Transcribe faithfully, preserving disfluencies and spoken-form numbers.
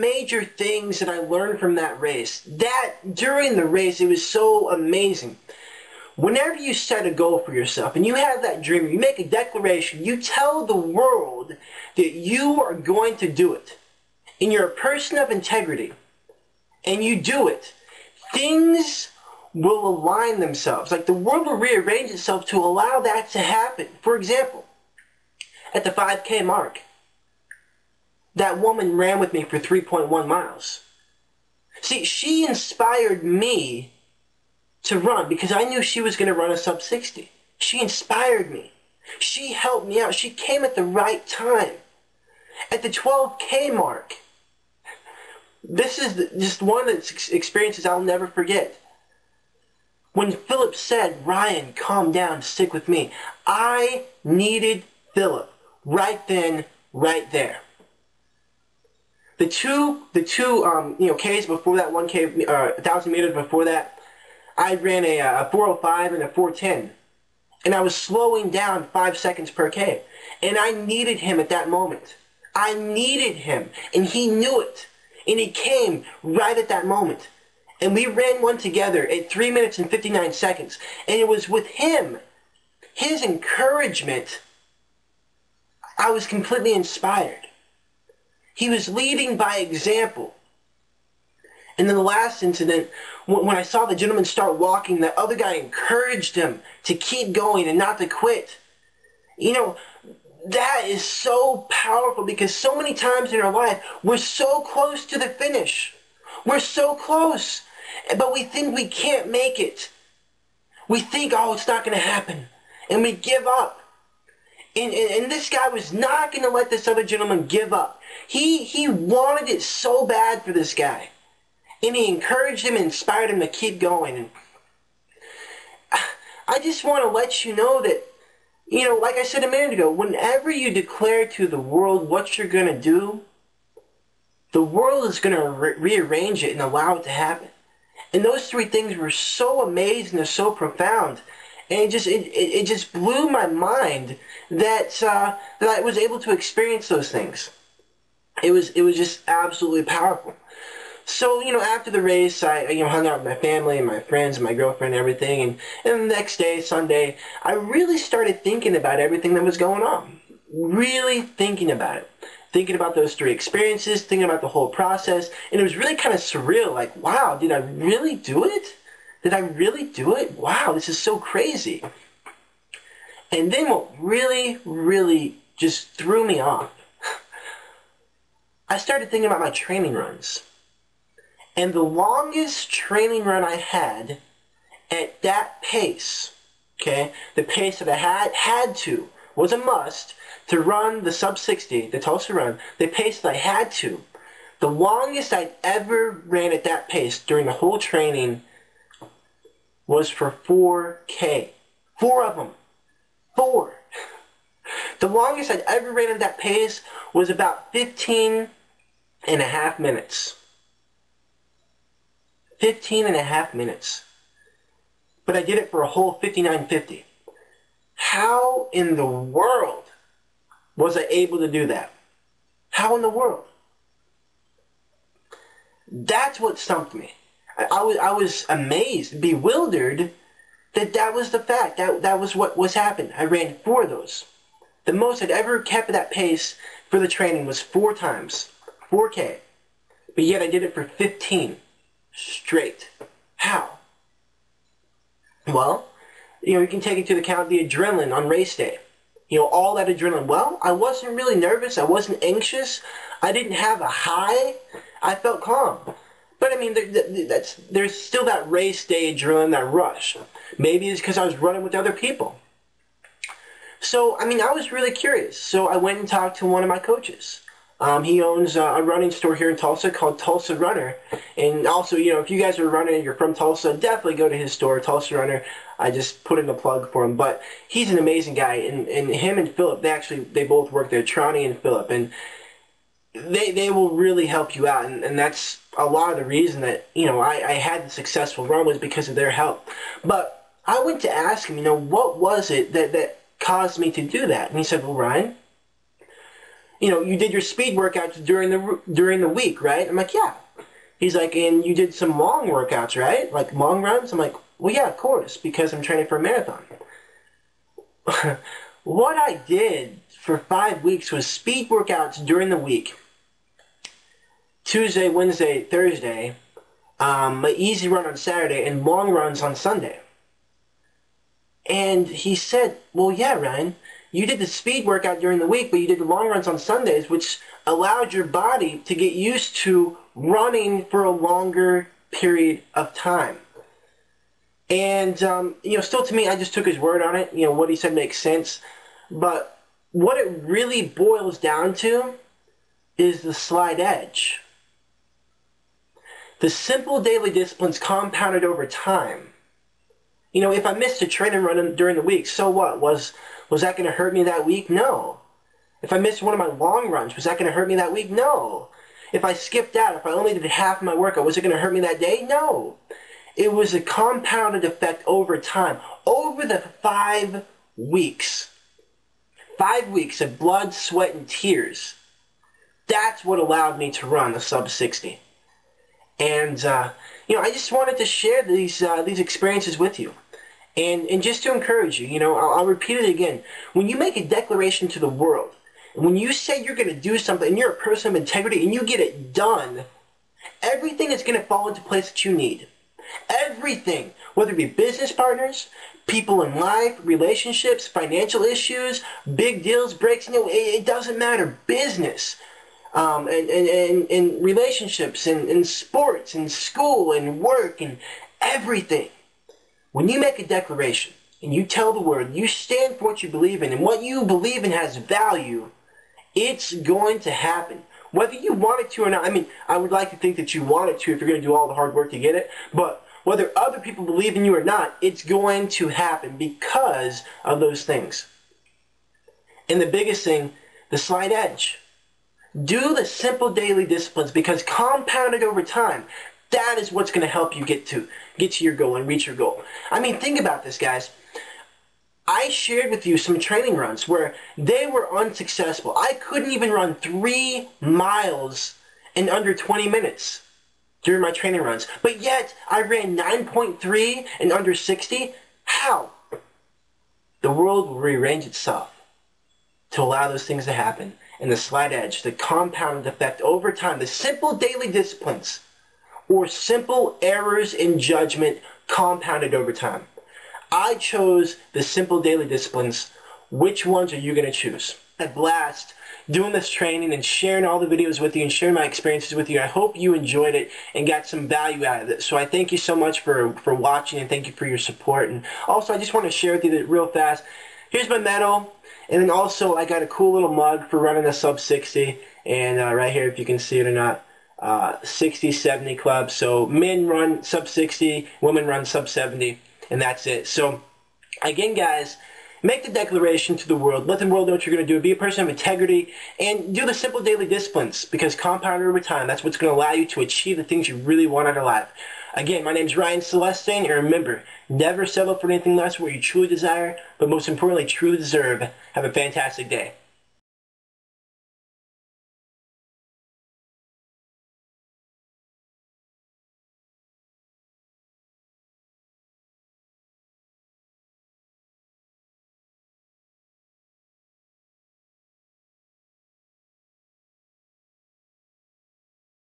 major things that I learned from that race. That during the race, it was so amazing. Whenever you set a goal for yourself and you have that dream, you make a declaration, you tell the world that you are going to do it, and you're a person of integrity, and you do it, things will align themselves. Like the world will rearrange itself to allow that to happen. For example, at the five K mark, that woman ran with me for three point one miles. See, she inspired me to run because I knew she was going to run a sub sixty. She inspired me. She helped me out. She came at the right time. At the twelve K mark, this is the, just one of the experiences I'll never forget. When Philip said, "Ryan, calm down, stick with me," I needed Philip right then, right there. The two, the two, um, you know, Ks before that, one K, uh, a thousand meters before that, I ran a, a four oh five and a four ten, and I was slowing down five seconds per K, and I needed him at that moment. I needed him, and he knew it, and he came right at that moment, and we ran one together at three minutes and fifty-nine seconds, and it was with him, his encouragement, I was completely inspired. He was leading by example. And then the last incident, when I saw the gentleman start walking, the other guy encouraged him to keep going and not to quit. You know, that is so powerful because so many times in our life, we're so close to the finish. We're so close, but we think we can't make it. We think, oh, it's not going to happen. And we give up. And, and, and this guy was not going to let this other gentleman give up. He, he wanted it so bad for this guy. And he encouraged him and inspired him to keep going. And I just want to let you know that, you know, like I said a minute ago, whenever you declare to the world what you're going to do, the world is going to re rearrange it and allow it to happen. And those three things were so amazing, they're so profound. And it just, it, it just blew my mind that, uh, that I was able to experience those things. It was, it was just absolutely powerful. So, you know, after the race, I, you know, hung out with my family and my friends and my girlfriend and everything. And, and the next day, Sunday, I really started thinking about everything that was going on. Really thinking about it. Thinking about those three experiences, thinking about the whole process. And it was really kind of surreal. Like, wow, did I really do it? Did I really do it? Wow, this is so crazy. And then what really, really just threw me off, I started thinking about my training runs. And the longest training run I had at that pace, okay, the pace that I had, had to, was a must, to run the sub sixty, the Tulsa Run, the pace that I had to, the longest I'd ever ran at that pace during the whole training was for four K. Four of them. Four. The longest I'd ever ran at that pace was about fifteen and a half minutes. fifteen and a half minutes. But I did it for a whole fifty-nine fifty. How in the world was I able to do that? How in the world? That's what stumped me. I, I, was, I was amazed, bewildered that that was the fact. That, that was what was happened. I ran four of those. The most I'd ever kept at that pace for the training was four times. four K. But yet I did it for fifteen. Straight. How? Well, you know, you can take into account the adrenaline on race day. You know, all that adrenaline. Well, I wasn't really nervous. I wasn't anxious. I didn't have a high. I felt calm. But I mean, there, there, that's, there's still that race day adrenaline, that rush. Maybe it's because I was running with other people. So, I mean, I was really curious. So I went and talked to one of my coaches. Um, he owns uh, a running store here in Tulsa called Tulsa Runner. And also, you know, if you guys are running and you're from Tulsa, definitely go to his store, Tulsa Runner. I just put in the plug for him. But he's an amazing guy. And, and him and Philip, they actually, they both work there, Trani and Philip. And they, they will really help you out. And, and that's a lot of the reason that, you know, I, I had the successful run was because of their help. But I went to ask him, you know, what was it that, that caused me to do that? And he said, well, Ryan, you know, you did your speed workouts during the during the week, right? I'm like, yeah. He's like, and you did some long workouts, right? Like long runs? I'm like, well, yeah, of course, because I'm training for a marathon. What I did for five weeks was speed workouts during the week. Tuesday, Wednesday, Thursday, um, my easy run on Saturday, and long runs on Sunday. And he said, well, yeah, Ryan, you did the speed workout during the week, but you did the long runs on Sundays, which allowed your body to get used to running for a longer period of time. And, um, you know, still to me, I just took his word on it. You know, what he said makes sense. But what it really boils down to is the slide edge. The simple daily disciplines compounded over time. You know, if I missed a training run during the week, so what? Was, was that going to hurt me that week? No. If I missed one of my long runs, was that going to hurt me that week? No. If I skipped out, if I only did half my workout, was it going to hurt me that day? No. It was a compounded effect over time, over the five weeks. Five weeks of blood, sweat, and tears. That's what allowed me to run the sub sixty. And, uh, you know, I just wanted to share these uh, these experiences with you. And, and just to encourage you, you know, I'll, I'll repeat it again. When you make a declaration to the world, when you say you're going to do something and you're a person of integrity and you get it done, everything is going to fall into place that you need. Everything, whether it be business partners, people in life, relationships, financial issues, big deals, breaks, you know, it, it doesn't matter. Business, um, and, and, and, and relationships, and, and sports, and school, and work, and everything. When you make a declaration and you tell the world, you stand for what you believe in, and what you believe in has value, it's going to happen. Whether you want it to or not. I mean, I would like to think that you want it to if you're going to do all the hard work to get it. But whether other people believe in you or not, it's going to happen because of those things. And the biggest thing, the slight edge. Do the simple daily disciplines, because compounded over time, that is what's going to help you get to, get to your goal and reach your goal. I mean, think about this, guys. I shared with you some training runs where they were unsuccessful. I couldn't even run three miles in under twenty minutes during my training runs. But yet, I ran nine point three in under sixty. How? The world will rearrange itself to allow those things to happen. And the slight edge, the compounded effect over time, the simple daily disciplines or simple errors in judgment compounded over time. I chose the simple daily disciplines. Which ones are you going to choose? I had a blast doing this training and sharing all the videos with you and sharing my experiences with you. I hope you enjoyed it and got some value out of it. So I thank you so much for, for watching, and thank you for your support. And also, I just want to share with you that real fast. Here's my medal. And then also, I got a cool little mug for running the sub sixty. And uh, right here, if you can see it or not. Uh, sixty seventy club. So men run sub sixty, women run sub seventy. And that's it. So, again, guys, make the declaration to the world. Let the world know what you're going to do. Be a person of integrity. And do the simple daily disciplines, because compounded over time, that's what's going to allow you to achieve the things you really want out of life. Again, my name is Ryan Celestain. And remember, never settle for anything less than what you truly desire, but most importantly, truly deserve. Have a fantastic day.